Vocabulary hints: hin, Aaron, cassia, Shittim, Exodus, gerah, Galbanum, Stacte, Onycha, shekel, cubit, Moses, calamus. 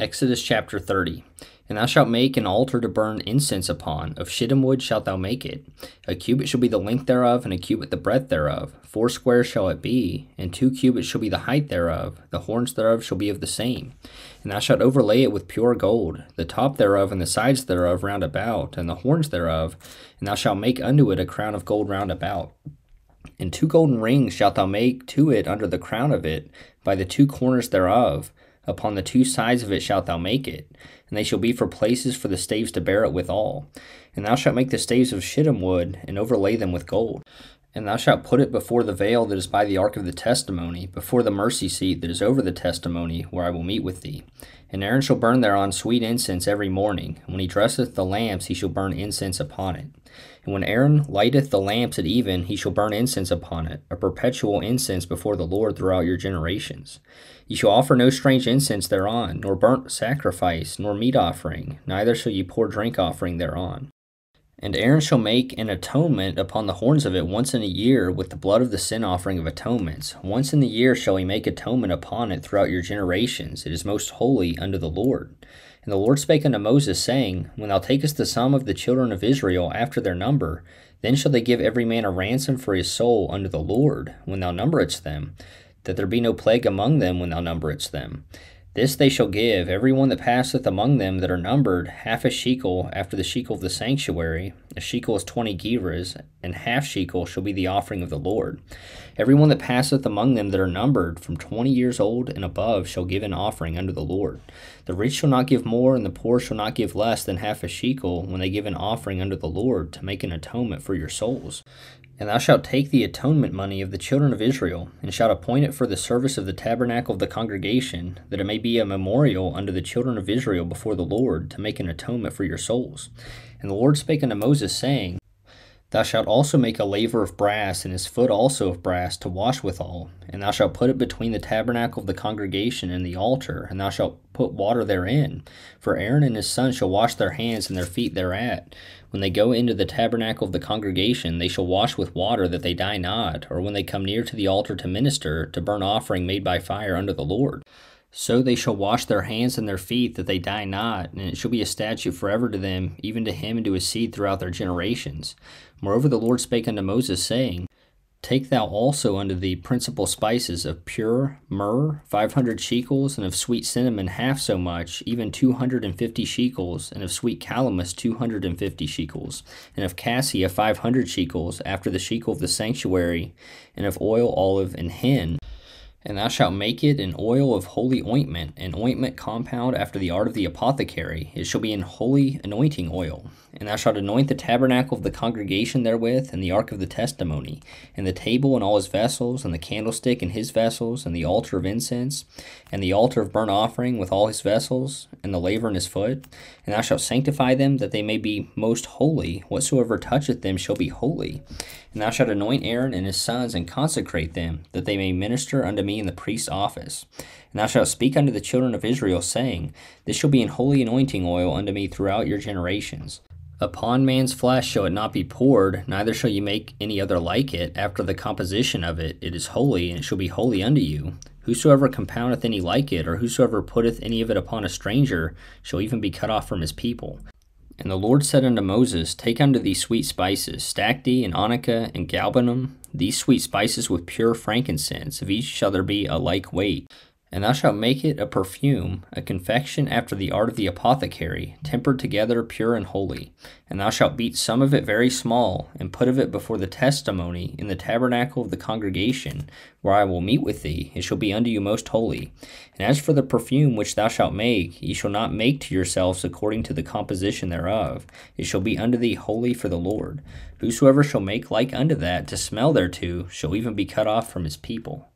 Exodus chapter 30. And thou shalt make an altar to burn incense upon. Of shittim wood shalt thou make it. A cubit shall be the length thereof, and a cubit the breadth thereof. 4 square shall it be, and 2 cubits shall be the height thereof. The horns thereof shall be of the same. And thou shalt overlay it with pure gold, the top thereof and the sides thereof round about, and the horns thereof. And thou shalt make unto it a crown of gold round about. And 2 golden rings shalt thou make to it under the crown of it, by the 2 corners thereof. Upon the 2 sides of it shalt thou make it, and they shall be for places for the staves to bear it withal. And thou shalt make the staves of shittim wood, and overlay them with gold. And thou shalt put it before the veil that is by the ark of the testimony, before the mercy seat that is over the testimony, where I will meet with thee. And Aaron shall burn thereon sweet incense every morning. And when he dresseth the lamps, he shall burn incense upon it. And when Aaron lighteth the lamps at even, he shall burn incense upon it, a perpetual incense before the Lord throughout your generations. Ye shall offer no strange incense thereon, nor burnt sacrifice, nor meat offering, neither shall ye pour drink offering thereon. And Aaron shall make an atonement upon the horns of it once in a year with the blood of the sin offering of atonements. Once in the year shall he make atonement upon it throughout your generations. It is most holy unto the Lord. And the Lord spake unto Moses, saying, When thou takest the sum of the children of Israel after their number, then shall they give every man a ransom for his soul unto the Lord, when thou numberedst them, that there be no plague among them when thou numberedst them. This they shall give, every one that passeth among them that are numbered, half a shekel after the shekel of the sanctuary. A shekel is 20 gerahs, and half shekel shall be the offering of the Lord. Every one that passeth among them that are numbered, from 20 years old and above, shall give an offering unto the Lord. The rich shall not give more, and the poor shall not give less than half a shekel, when they give an offering unto the Lord, to make an atonement for your souls. And thou shalt take the atonement money of the children of Israel, and shalt appoint it for the service of the tabernacle of the congregation, that it may be a memorial unto the children of Israel before the Lord, to make an atonement for your souls. And the Lord spake unto Moses, saying, Thou shalt also make a laver of brass, and his foot also of brass, to wash withal. And thou shalt put it between the tabernacle of the congregation and the altar, and thou shalt put water therein. For Aaron and his sons shall wash their hands and their feet thereat. When they go into the tabernacle of the congregation, they shall wash with water, that they die not, or when they come near to the altar to minister, to burn offering made by fire unto the Lord. So they shall wash their hands and their feet, that they die not, and it shall be a statute forever to them, even to him and to his seed throughout their generations. Moreover, the Lord spake unto Moses, saying, Take thou also unto thee principal spices of pure myrrh 500 shekels, and of sweet cinnamon half so much, even 250 shekels, and of sweet calamus 250 shekels, and of cassia 500 shekels, after the shekel of the sanctuary, and of oil, olive, and hin. And thou shalt make it an oil of holy ointment, an ointment compound after the art of the apothecary. It shall be an holy anointing oil. And thou shalt anoint the tabernacle of the congregation therewith, and the ark of the testimony, and the table and all his vessels, and the candlestick and his vessels, and the altar of incense, and the altar of burnt offering with all his vessels, and the laver and his foot. And thou shalt sanctify them, that they may be most holy. Whatsoever toucheth them shall be holy. And thou shalt anoint Aaron and his sons, and consecrate them, that they may minister unto me in the priest's office. And thou shalt speak unto the children of Israel, saying, This shall be an holy anointing oil unto me throughout your generations. Upon man's flesh shall it not be poured, neither shall ye make any other like it. After the composition of it, it is holy, and it shall be holy unto you. Whosoever compoundeth any like it, or whosoever putteth any of it upon a stranger, shall even be cut off from his people. And the Lord said unto Moses, Take unto thee sweet spices, stacte, and onycha, and galbanum, these sweet spices with pure frankincense, of each shall there be a like weight. And thou shalt make it a perfume, a confection after the art of the apothecary, tempered together, pure and holy. And thou shalt beat some of it very small, and put of it before the testimony in the tabernacle of the congregation, where I will meet with thee. It shall be unto you most holy. And as for the perfume which thou shalt make, ye shall not make to yourselves according to the composition thereof. It shall be unto thee holy for the Lord. Whosoever shall make like unto that to smell thereto shall even be cut off from his people.